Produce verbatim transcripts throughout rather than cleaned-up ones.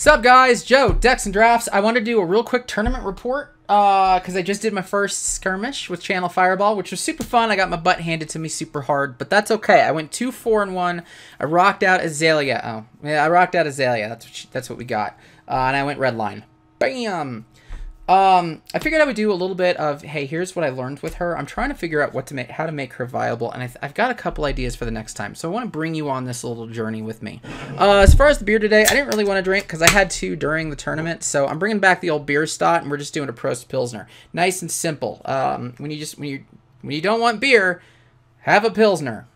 Sup guys, Joe, Decks and Draughts. I want to do a real quick tournament report because uh, I just did my first skirmish with Channel Fireball, which was super fun. I got my butt handed to me super hard, but that's okay. I went two four and one. I rocked out Azalea. Oh, yeah, I rocked out Azalea. That's what she, that's what we got, uh, and I went red line. Bam. Um, I figured I would do a little bit of, hey, here's what I learned with her. I'm trying to figure out what to make, how to make her viable, and I th I've got a couple ideas for the next time. So I want to bring you on this little journey with me. Uh, as far as the beer today, I didn't really want to drink because I had to during the tournament. So I'm bringing back the old beer stot, and we're just doing a Prost Pilsner, nice and simple. Um, when you just when you when you don't want beer, have a Pilsner.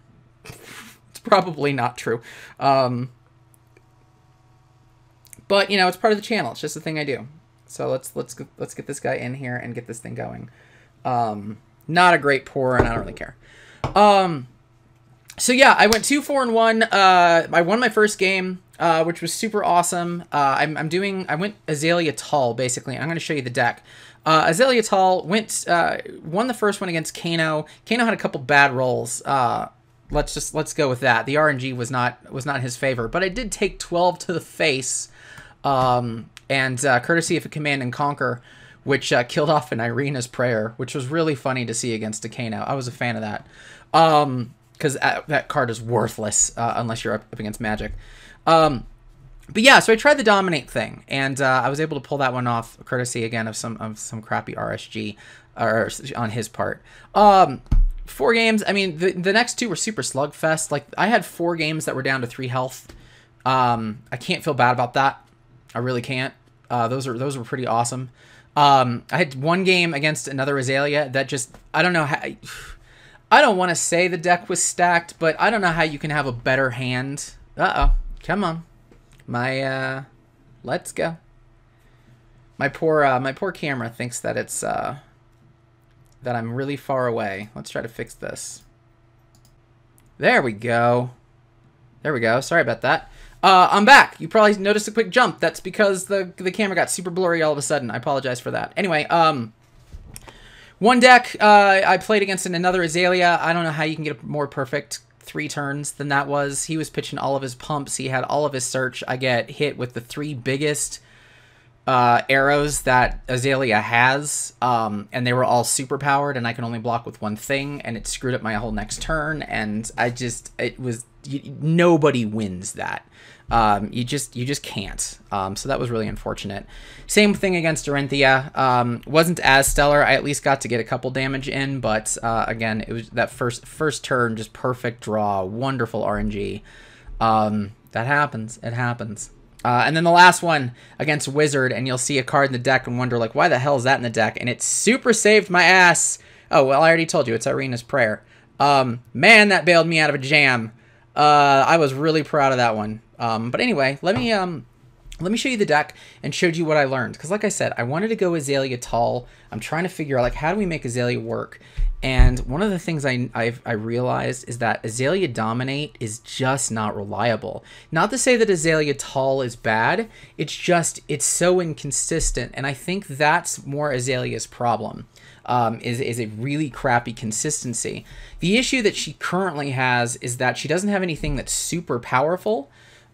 It's probably not true. Um, but you know, it's part of the channel. It's just a thing I do. So let's let's let's get this guy in here and get this thing going. Um, not a great pour, and I don't really care. Um, so yeah, I went two four and one. Uh, I won my first game, uh, which was super awesome. Uh, I'm, I'm doing. I went Azalea Tall basically, and I'm going to show you the deck. Uh, Azalea Tall went uh, won the first one against Kano. Kano had a couple bad rolls. Uh, let's just let's go with that. The R N G was not was not in his favor, but I did take twelve to the face. Um, And uh, courtesy of a Command and Conquer, which uh, killed off an Irena's Prayer, which was really funny to see against Decano. I was a fan of that. Because um, that, that card is worthless uh, unless you're up, up against Magic. Um, but yeah, so I tried the Dominate thing, and uh, I was able to pull that one off, courtesy, again, of some of some crappy R S G or, on his part. Um, four games. I mean, the, the next two were super slugfest. Like, I had four games that were down to three health. Um, I can't feel bad about that. I really can't. Uh, those are those were pretty awesome. Um, I had one game against another Azalea that just, I don't know how, I don't want to say the deck was stacked, but I don't know how you can have a better hand. Uh-oh. Come on. My, uh, let's go. My poor, uh, my poor camera thinks that it's, uh, that I'm really far away. Let's try to fix this. There we go. There we go. Sorry about that. Uh, I'm back. You probably noticed a quick jump. That's because the the camera got super blurry all of a sudden. I apologize for that. Anyway, um, one deck uh, I played against another Azalea. I don't know how you can get a more perfect three turns than that was. He was pitching all of his pumps. He had all of his search. I get hit with the three biggest uh, arrows that Azalea has, um, and they were all super powered, and I can only block with one thing, and it screwed up my whole next turn, and I just, it was, you, nobody wins that. Um, you just you just can't. Um, so that was really unfortunate. Same thing against Arinthia. Um, wasn't as stellar. I at least got to get a couple damage in, but uh, again, it was that first first turn, just perfect draw, wonderful R N G. Um, that happens. It happens. Uh, and then the last one against Wizard, and you'll see a card in the deck and wonder like, why the hell is that in the deck? And it super saved my ass. Oh well, I already told you it's Irena's Prayer. Um, man, that bailed me out of a jam. Uh, I was really proud of that one. Um, but anyway, let me um, let me show you the deck and showed you what I learned. Because like I said, I wanted to go Azalea Tall. I'm trying to figure out, like, how do we make Azalea work? And one of the things I I've, I realized is that Azalea Dominate is just not reliable. Not to say that Azalea Tall is bad. It's just, it's so inconsistent. And I think that's more Azalea's problem. Um, is, is a really crappy consistency. The issue that she currently has is that she doesn't have anything that's super powerful.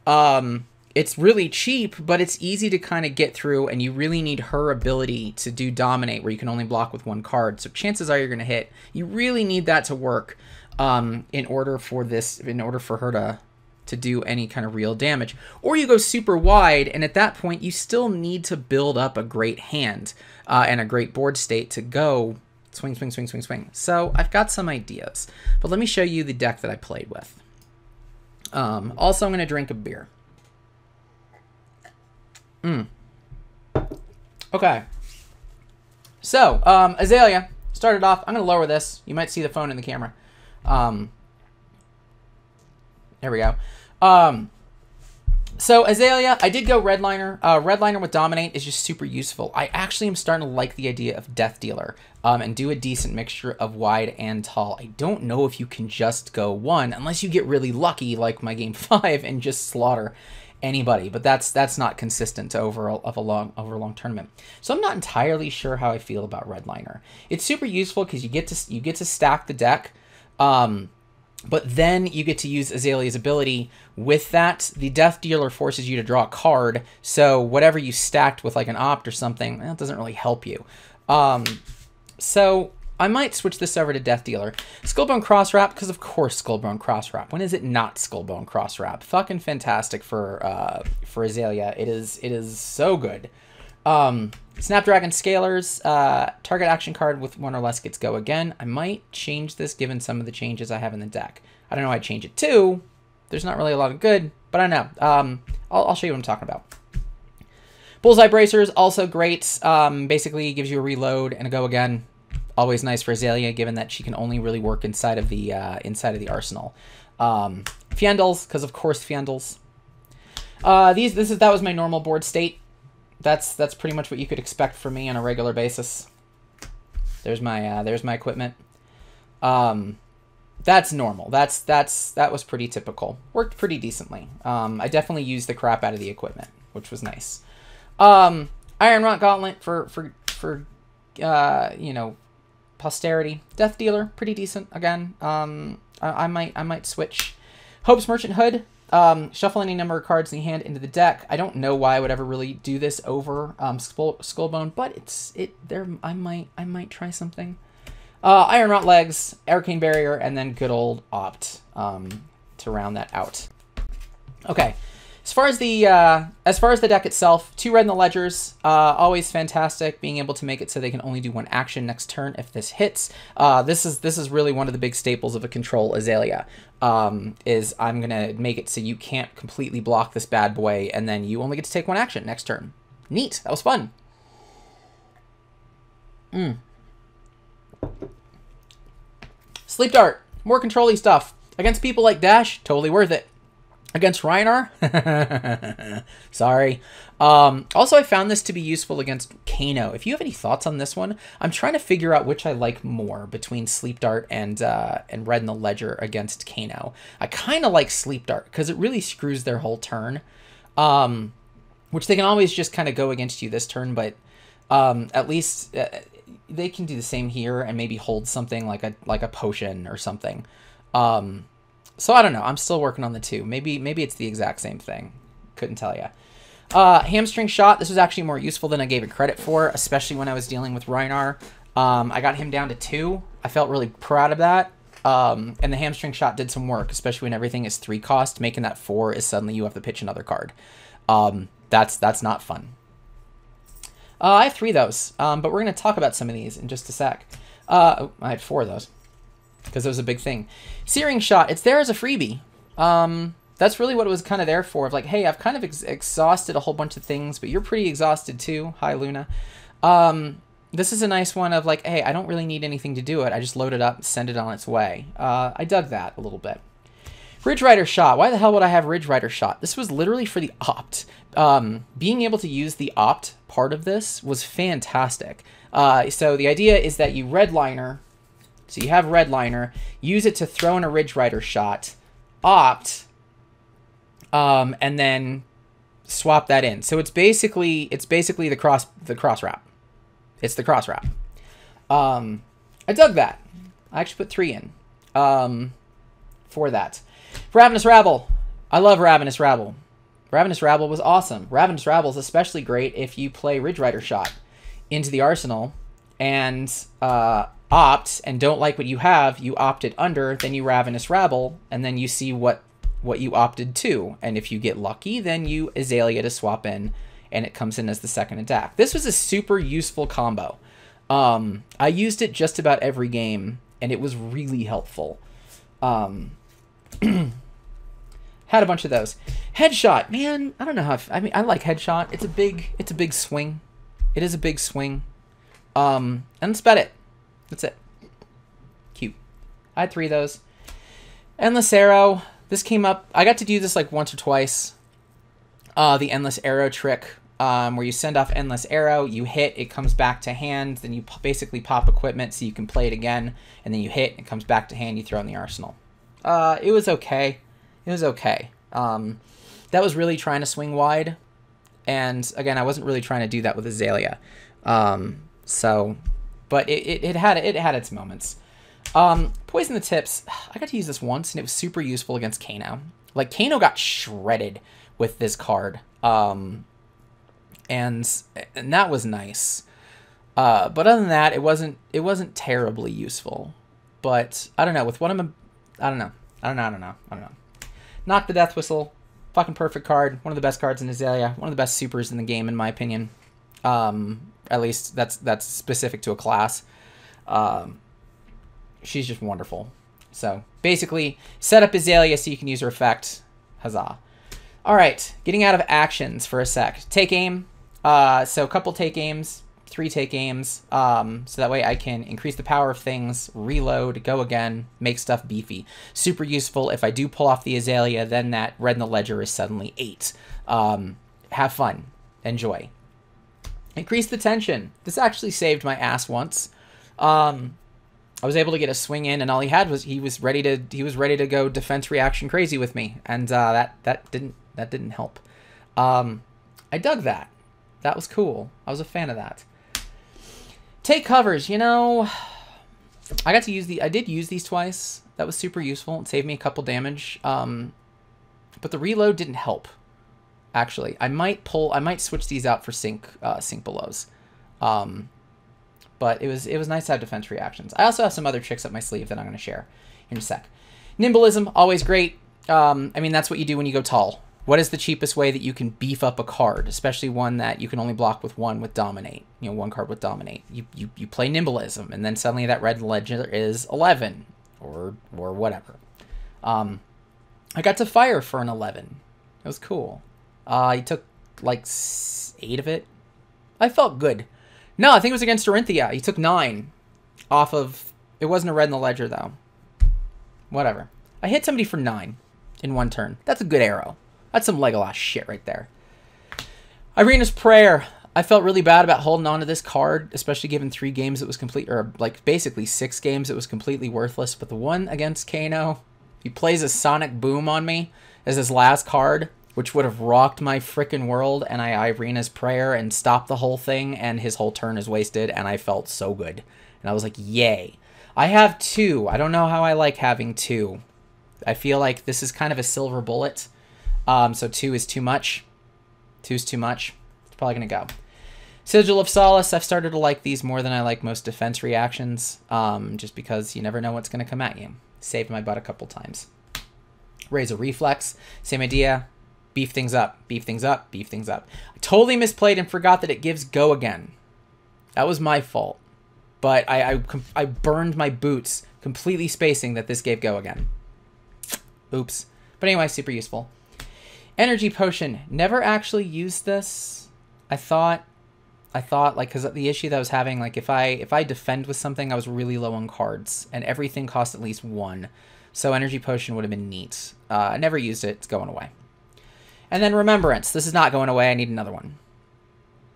Um, it's really cheap, but it's easy to kind of get through, and you really need her ability to do Dominate where you can only block with one card. So chances are you're going to hit. You really need that to work um, in order for this, in order for her to, to do any kind of real damage. Or you go super wide, and at that point, you still need to build up a great hand uh, and a great board state to go swing, swing, swing, swing, swing. So I've got some ideas, but let me show you the deck that I played with. Um, also, I'm going to drink a beer. Mm. Okay. So, um, Azalea started off. I'm going to lower this. You might see the phone in the camera. Um, there we go. Um, so Azalea, I did go Red Liner. Uh, Red Liner with Dominate is just super useful. I actually am starting to like the idea of Death Dealer um, and do a decent mixture of wide and tall. I don't know if you can just go one unless you get really lucky like my game five and just slaughter anybody, but that's that's not consistent over a, of a long over a long tournament. So I'm not entirely sure how I feel about Red Liner. It's super useful because you get to you get to stack the deck. Um, But then you get to use Azalea's ability. With that, the Death Dealer forces you to draw a card. So whatever you stacked with like an Opt or something, that doesn't really help you. Um, so I might switch this over to Death Dealer. Skullbone Crosswrap, because of course Skullbone Crosswrap. When is it not Skullbone Crosswrap? Fucking fantastic for uh, for Azalea. It is it is so good. Um, Snapdragon Scalers, uh, target action card with one or less gets go again. I might change this given some of the changes I have in the deck. I don't know why I'd change it to. There's not really a lot of good, but I know. Um, I'll, I'll show you what I'm talking about. Bullseye Bracers, also great. Um, basically gives you a reload and a go again. Always nice for Azalea, given that she can only really work inside of the, uh, inside of the arsenal. Um, Fiendals, because of course Fiendals. Uh, these, this is, that was my normal board state. That's that's pretty much what you could expect from me on a regular basis. There's my uh, there's my equipment. Um, that's normal. That's that's that was pretty typical. Worked pretty decently. Um, I definitely used the crap out of the equipment, which was nice. Um, Iron Rock Gauntlet for for for uh, you know, posterity. Death Dealer, pretty decent again. Um, I, I might I might switch. Hope's Merchant Hood. Um, shuffle any number of cards in your hand into the deck. I don't know why I would ever really do this over um, Skullbone, but it's it there. I might I might try something. Uh, Iron Rot Legs, Arcane Barrier, and then good old Opt um, to round that out. Okay, as far as the uh, as far as the deck itself, two Red in the Ledgers, uh, always fantastic. Being able to make it so they can only do one action next turn if this hits. Uh, this is this is really one of the big staples of a control Azalea. Um, is I'm gonna make it so you can't completely block this bad boy, and then you only get to take one action next turn. Neat. That was fun. Mm. Sleep Dart. More control-y stuff. Against people like Dash, totally worth it. Against Reinar? Sorry. Um, also, I found this to be useful against Kano. If you have any thoughts on this one, I'm trying to figure out which I like more between Sleep Dart and uh, and Red in the Ledger against Kano. I kind of like Sleep Dart because it really screws their whole turn, um, which they can always just kind of go against you this turn, but um, at least uh, they can do the same here and maybe hold something like a, like a potion or something. Um... So I don't know. I'm still working on the two. Maybe maybe it's the exact same thing. Couldn't tell ya. Uh, hamstring Shot. This was actually more useful than I gave it credit for, especially when I was dealing with Reinar. Um, I got him down to two. I felt really proud of that. Um, and the Hamstring Shot did some work, especially when everything is three cost. Making that four is suddenly you have to pitch another card. Um, that's that's not fun. Uh, I have three of those, um, but we're going to talk about some of these in just a sec. Uh, oh, I had four of those. Because it was a big thing. Searing Shot, it's there as a freebie. Um, that's really what it was kind of there for. Of like, hey, I've kind of ex exhausted a whole bunch of things, but you're pretty exhausted too. Hi, Luna. Um, this is a nice one of like, hey, I don't really need anything to do it. I just load it up and send it on its way. Uh, I dug that a little bit. Ridge Rider Shot. Why the hell would I have Ridge Rider Shot? This was literally for the Opt. Um, being able to use the Opt part of this was fantastic. Uh, so the idea is that you Red Liner... So you have Red Liner, use it to throw in a Ridge Rider Shot, Opt, um, and then swap that in. So it's basically it's basically the cross the cross wrap. It's the cross wrap. Um, I dug that. I actually put three in um, for that. Ravenous Rabble. I love Ravenous Rabble. Ravenous Rabble was awesome. Ravenous Rabble is especially great if you play Ridge Rider Shot into the arsenal and. Uh, Opt and don't like what you have, you Opt it under, then you Ravenous Rabble, and then you see what what you opted to. And if you get lucky, then you Azalea to swap in, and it comes in as the second attack. This was a super useful combo. Um, I used it just about every game, and it was really helpful. Um, had a bunch of those. Headshot, man. I don't know how. If, I mean, I like Headshot. It's a big. It's a big swing. It is a big swing. Um, and that's about it. That's it. Cute. I had three of those. Endless Arrow. This came up. I got to do this like once or twice. Uh, the Endless Arrow trick, um, where you send off Endless Arrow, you hit, it comes back to hand, then you basically pop equipment so you can play it again, and then you hit, it comes back to hand, you throw in the arsenal. Uh, it was okay. It was okay. Um, that was really trying to swing wide, and again, I wasn't really trying to do that with Azalea. Um, so... But it, it, it had it had its moments. Um, Poison the Tips. I got to use this once, and it was super useful against Kano. Like, Kano got shredded with this card. Um, and, and that was nice. Uh, but other than that, it wasn't, it wasn't terribly useful. But, I don't know, with what I'm... I don't know. I don't know, I don't know, I don't know. Knock the Death Whistle. Fucking perfect card. One of the best cards in Azalea. One of the best supers in the game, in my opinion. Um, at least that's that's specific to a class. Um, she's just wonderful. So basically, set up Azalea so you can use her effect. Huzzah. All right, getting out of actions for a sec. Take aim. Uh, so a couple take aims, three take aims. Um, so that way I can increase the power of things, reload, go again, make stuff beefy. Super useful. If I do pull off the Azalea, then that Red in the Ledger is suddenly eight. Um, have fun. Enjoy. Increase the tension. This actually saved my ass once. Um, I was able to get a swing in, and all he had was he was ready to he was ready to go defense reaction crazy with me, and uh, that that didn't that didn't help. Um, I dug that. That was cool. I was a fan of that. Take covers. You know, I got to use the I did use these twice. That was super useful. It saved me a couple damage. Um, but the reload didn't help. Actually, I might pull, I might switch these out for sync, uh, sync belows. Um, but it was, it was nice to have defense reactions. I also have some other tricks up my sleeve that I'm going to share in a sec. Nimblism, always great. Um, I mean, that's what you do when you go tall. What is the cheapest way that you can beef up a card, especially one that you can only block with one with dominate, you know, one card with dominate. You, you, you play Nimblism, and then suddenly that Red Ledger is eleven or, or whatever. Um, I got to fire for an eleven. It was cool. Uh, he took, like, eight of it. I felt good. No, I think it was against Arinthia. He took nine off of... It wasn't a Red in the Ledger, though. Whatever. I hit somebody for nine in one turn. That's a good arrow. That's some Legolas shit right there. Irena's Prayer. I felt really bad about holding on to this card, especially given three games it was complete... Or, like, basically six games it was completely worthless. But the one against Kano, he plays a Sonic Boom on me as his last card, which would have rocked my frickin' world, and I Irena's Prayer and stopped the whole thing, and his whole turn is wasted, and I felt so good. And I was like, yay. I have two. I don't know how I like having two. I feel like this is kind of a silver bullet. Um, so two is too much. Two is too much. It's probably going to go. Sigil of Solace. I've started to like these more than I like most defense reactions, um, just because you never know what's going to come at you. Saved my butt a couple times. Razor Reflex. Same idea. Beef things up, beef things up, beef things up. I totally misplayed and forgot that it gives go again. That was my fault. But I, I, I burned my boots, completely spacing that this gave go again. Oops. But anyway, super useful. Energy Potion. Never actually used this. I thought, I thought, like, because the issue that I was having, like, if I, if I defend with something, I was really low on cards. And everything cost at least one. So Energy Potion would have been neat. Uh, I never used it. It's going away. And then Remembrance. This is not going away. I need another one.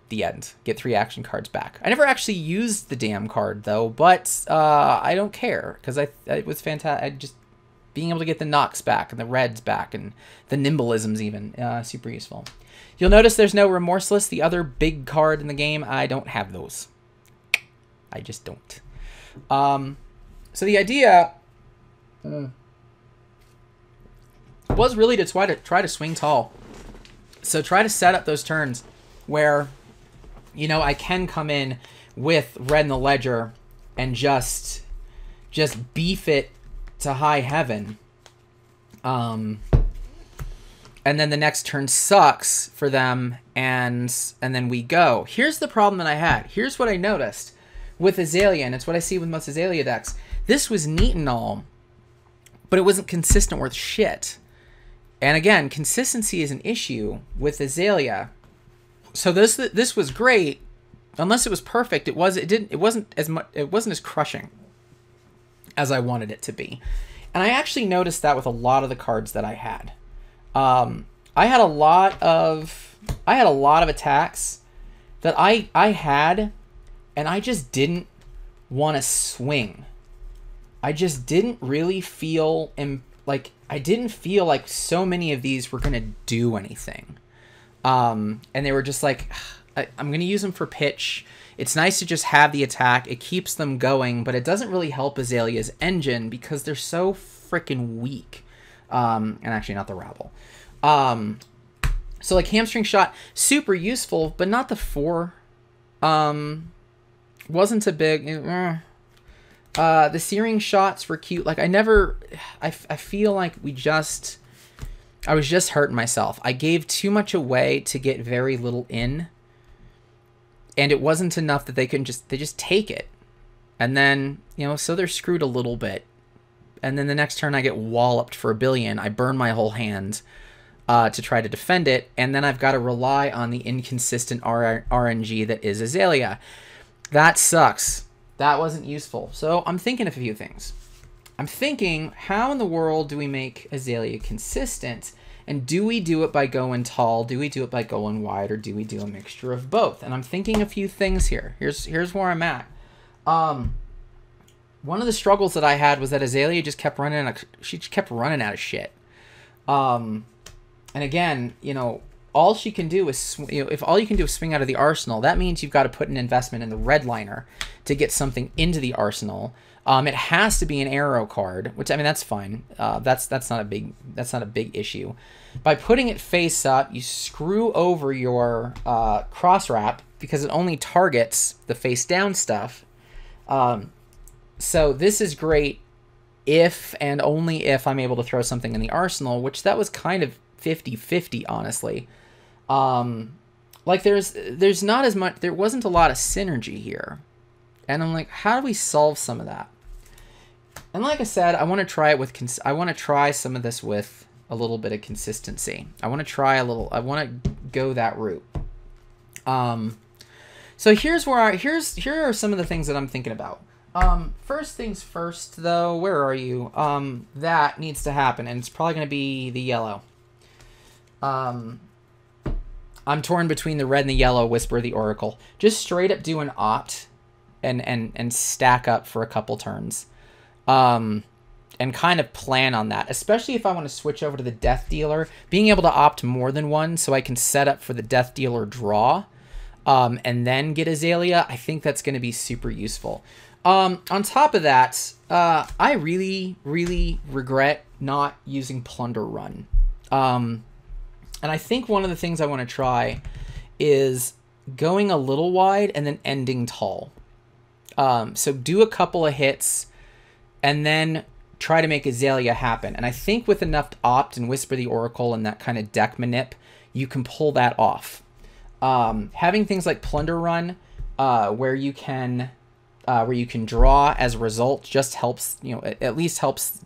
The end. Get three action cards back. I never actually used the damn card, though, but uh, I don't care, because I, it was fantastic. Just being able to get the knocks back, and the reds back, and the nimblisms even. Uh, super useful. You'll notice there's no Remorseless, the other big card in the game. I don't have those. I just don't. Um, so the idea... Uh, was really to try to, try to swing tall. So try to set up those turns where, you know, I can come in with Red in the Ledger and just just beef it to high heaven. Um, and then the next turn sucks for them, and and then we go. Here's the problem that I had. Here's what I noticed with Azalea, and it's what I see with most Azalea decks. This was neat and all, but it wasn't consistent worth shit. And again, consistency is an issue with Azalea. So this this was great, unless it was perfect. It was it didn't it wasn't as much it wasn't as crushing as I wanted it to be. And I actually noticed that with a lot of the cards that I had. Um, I had a lot of I had a lot of attacks that I I had, and I just didn't want to swing. I just didn't really feel em like. I didn't feel like so many of these were going to do anything. Um, and they were just like, I, I'm going to use them for pitch. It's nice to just have the attack. It keeps them going, but it doesn't really help Azalea's engine because they're so freaking weak. Um, and actually not the Rabble. Um, so like Hamstring Shot, super useful, but not the four. Um, wasn't a big... Eh. Uh, the Searing Shots were cute. Like I never... I, I feel like we just... I was just hurting myself. I gave too much away to get very little in. And it wasn't enough that they couldn't just, they just take it. And then, you know, so they're screwed a little bit. And then the next turn I get walloped for a billion. I burn my whole hand uh, to try to defend it. And then I've got to rely on the inconsistent R N G that is Azalea. That sucks. That wasn't useful. So I'm thinking of a few things. I'm thinking, how in the world do we make Azalea consistent? And do we do it by going tall? Do we do it by going wide? Or do we do a mixture of both? And I'm thinking a few things here. Here's here's where I'm at. Um, one of the struggles that I had was that Azalea just kept running out of, she kept running out of shit. Um, and again, you know, all she can do is, you know, if all you can do is swing out of the arsenal, that means you've got to put an investment in the Red Liner to get something into the arsenal. Um, it has to be an arrow card, which, I mean, that's fine. Uh, that's that's not a big that's not a big issue. By putting it face up, you screw over your uh, cross wrap because it only targets the face down stuff. Um, so this is great if and only if I'm able to throw something in the arsenal, which that was kind of fifty fifty, honestly. Um, like there's there's not as much there wasn't a lot of synergy here, and I'm like, how do we solve some of that? And like I said, I want to try it with, cons I want to try some of this with a little bit of consistency. I want to try a little, I want to go that route. Um, so here's where I, here's, here are some of the things that I'm thinking about. Um, first things first though, where are you? Um, that needs to happen. And it's probably going to be the yellow. Um, I'm torn between the red and the yellow, Whisper the Oracle. Just straight up do an opt and, and, and stack up for a couple turns. Um, and kind of plan on that, especially if I want to switch over to the Death Dealer, being able to opt more than one so I can set up for the Death Dealer draw, um, and then get Azalea. I think that's going to be super useful. Um, on top of that, uh, I really, really regret not using Plunder Run. Um, and I think one of the things I want to try is going a little wide and then ending tall. Um, so do a couple of hits and then try to make Azalea happen. And I think with enough opt and Whisper the Oracle and that kind of deck manip, you can pull that off. Um, having things like Plunder Run, uh, where you can, uh, where you can draw as a result, just helps, you know, at least helps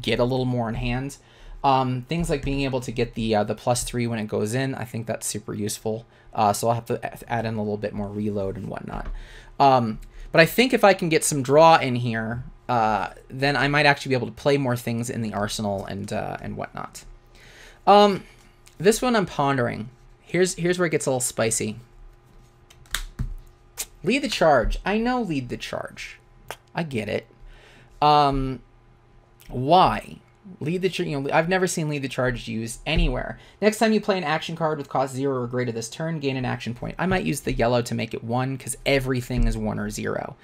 get a little more in hand. Um, things like being able to get the, uh, the plus three when it goes in, I think that's super useful. Uh, so I'll have to add in a little bit more reload and whatnot. Um, But I think if I can get some draw in here, uh, then I might actually be able to play more things in the arsenal and uh, and whatnot. Um, this one I'm pondering. Here's here's where it gets a little spicy. Lead the Charge. I know Lead the Charge. I get it. Um, why Lead the Charge? You know, I've never seen Lead the Charge used anywhere. Next time you play an action card with cost zero or greater this turn, gain an action point. I might use the yellow to make it one because everything is one or zero.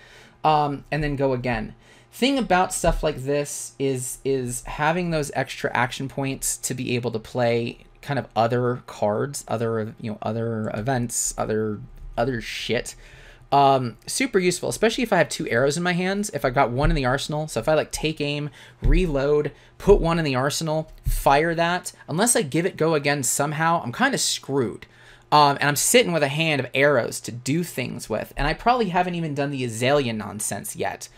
Um, and then go again. Thing about stuff like this is is having those extra action points to be able to play kind of other cards, other you know other events, other other shit. Um, super useful, especially if I have two arrows in my hands, if I've got one in the arsenal. So if I like take aim, reload, put one in the arsenal, fire that, unless I give it go again somehow, I'm kind of screwed. Um, and I'm sitting with a hand of arrows to do things with. And I probably haven't even done the Azalea nonsense yet.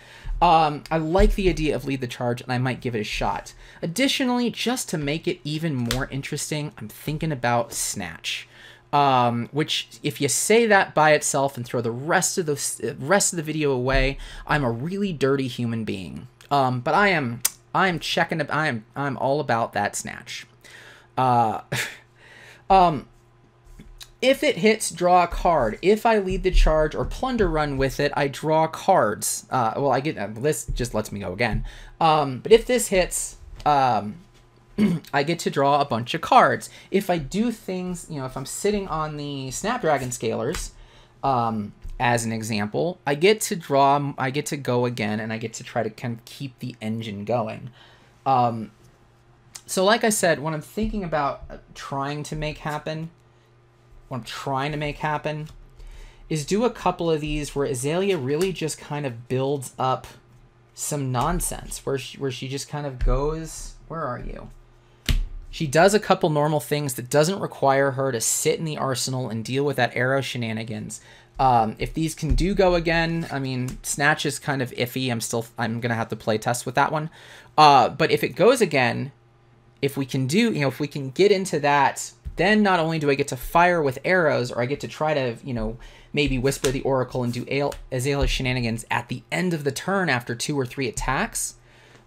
Um, I like the idea of Lead the Charge and I might give it a shot. Additionally, just to make it even more interesting, I'm thinking about Snatch. Um, which if you say that by itself and throw the rest of the rest of the video away, I'm a really dirty human being. Um, but I am, I am checking up. I am, I'm all about that Snatch. Uh, um, if it hits, draw a card. If I Lead the Charge or Plunder Run with it, I draw cards. Uh, well, I get, uh, this just lets me go again. Um, but if this hits, um, I get to draw a bunch of cards. If I do things, you know, if I'm sitting on the Snapdragon Scalers, um, as an example, I get to draw, I get to go again, and I get to try to kind of keep the engine going. Um, so like I said, when I'm thinking about trying to make happen, what I'm trying to make happen is do a couple of these where Azalea really just kind of builds up some nonsense, where she, where she just kind of goes, where are you? She does a couple normal things that doesn't require her to sit in the arsenal and deal with that arrow shenanigans. Um, if these can do go again, I mean, Snatch is kind of iffy. I'm still, I'm going to have to play test with that one. Uh, but if it goes again, if we can do, you know, if we can get into that, then not only do I get to fire with arrows, or I get to try to, you know, maybe Whisper the Oracle and do Azalea shenanigans at the end of the turn after two or three attacks,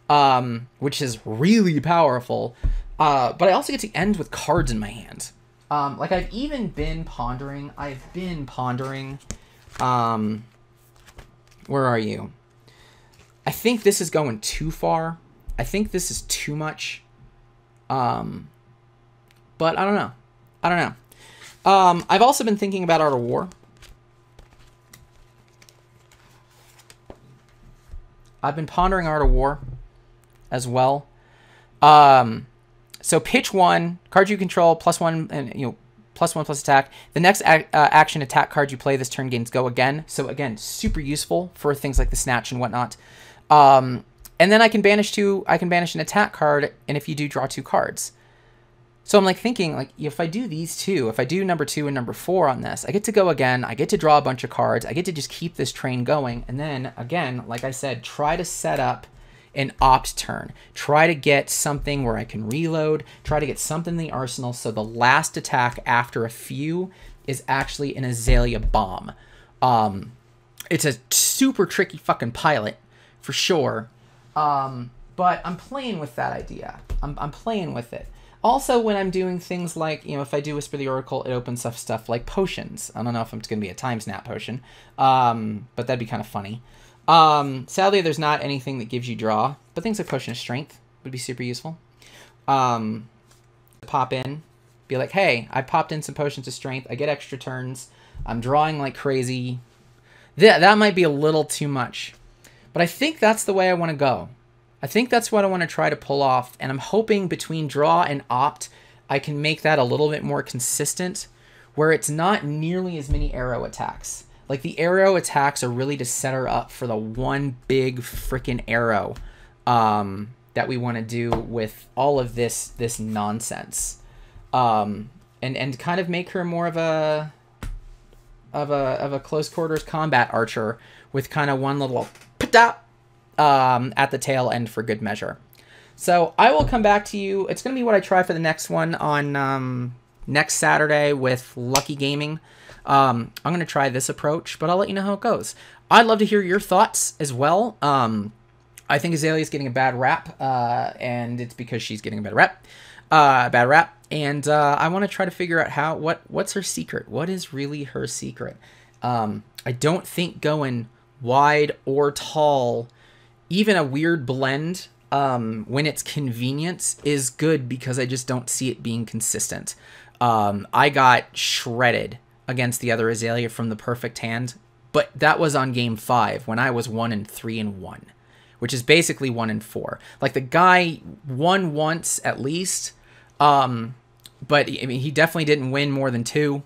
um, which is really powerful. Uh, but I also get to end with cards in my hand. Um, like I've even been pondering, I've been pondering, um, where are you? I think this is going too far. I think this is too much. Um, but I don't know. I don't know. Um, I've also been thinking about Art of War. I've been pondering Art of War as well. Um, so pitch one, card you control, plus one, and you know, plus one plus attack. The next ac uh, action attack card you play this turn gains go again. So again, super useful for things like the Snatch and whatnot. Um, and then I can banish two, I can banish an attack card, and if you do, draw two cards. So I'm like thinking, like, if I do these two, if I do number two and number four on this, I get to go again, I get to draw a bunch of cards, I get to just keep this train going. And then again, like I said, try to set up an opt turn. Try to get something where I can reload, try to get something in the arsenal so the last attack after a few is actually an Azalea bomb. Um, it's a super tricky fucking pilot, for sure. Um, but I'm playing with that idea. I'm, I'm playing with it. Also, when I'm doing things like, you know, if I do Whisper the Oracle, it opens up stuff like potions. I don't know if it's going to be a time snap potion, um, but that'd be kind of funny. Um, sadly, there's not anything that gives you draw, but things like Potion of Strength would be super useful. Um, pop in, be like, hey, I popped in some Potions of Strength. I get extra turns. I'm drawing like crazy. Th that might be a little too much, but I think that's the way I want to go. I think that's what I want to try to pull off, and I'm hoping between draw and opt, I can make that a little bit more consistent, where it's not nearly as many arrow attacks. Like, the arrow attacks are really to set her up for the one big freaking arrow um, that we want to do with all of this this nonsense, um, and and kind of make her more of a of a of a close quarters combat archer with kind of one little pat um, at the tail end for good measure. So I will come back to you. It's going to be what I try for the next one on um, next Saturday with Lucky Gaming. Um, I'm going to try this approach, but I'll let you know how it goes. I'd love to hear your thoughts as well. Um, I think Azalea is getting a bad rap, uh, and it's because she's getting a bad rap, uh, bad rap. And, uh, I want to try to figure out how, what, what's her secret? What is really her secret? Um, I don't think going wide or tall, even a weird blend, um, when it's convenient is good, because I just don't see it being consistent. Um, I got shredded against the other Azalea from the perfect hand, but that was on game five when I was one and three and one, which is basically one and four. Like, the guy won once at least, um, but I mean, he definitely didn't win more than two.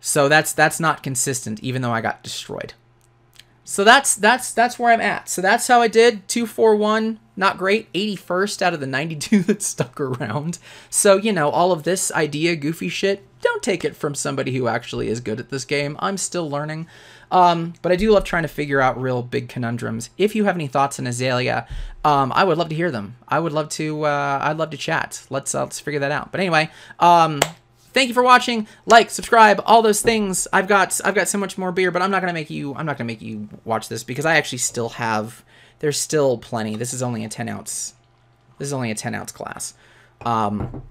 So that's that's not consistent, even though I got destroyed. So that's that's that's where I'm at. So that's how I did. Two four one, not great. eighty-first out of the ninety-two that stuck around. So, you know, all of this idea, goofy shit, don't take it from somebody who actually is good at this game. I'm still learning. Um, but I do love trying to figure out real big conundrums. If you have any thoughts on Azalea, um, I would love to hear them. I would love to, uh, I'd love to chat. Let's, uh, let's figure that out. But anyway, um, thank you for watching. Like, subscribe, all those things. I've got, I've got so much more beer, but I'm not going to make you, I'm not going to make you watch this, because I actually still have, there's still plenty. This is only a ten ounce. This is only a ten ounce glass. Um,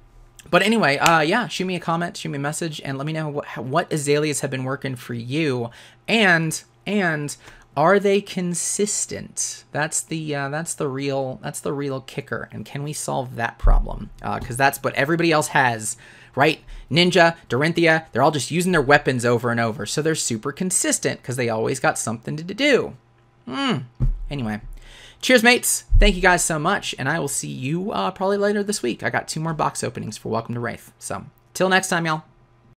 But anyway, uh, yeah, shoot me a comment, shoot me a message, and let me know what, what azaleas have been working for you. And, and Are they consistent? That's the uh, that's the real that's the real kicker. And can we solve that problem? Because uh, that's what everybody else has, right? Ninja, Dorinthia, they're all just using their weapons over and over, so they're super consistent because they always got something to do. Hmm. Anyway, cheers, mates. Thank you guys so much, and I will see you uh, probably later this week. I got two more box openings for Welcome to Wraith. So till next time, y'all.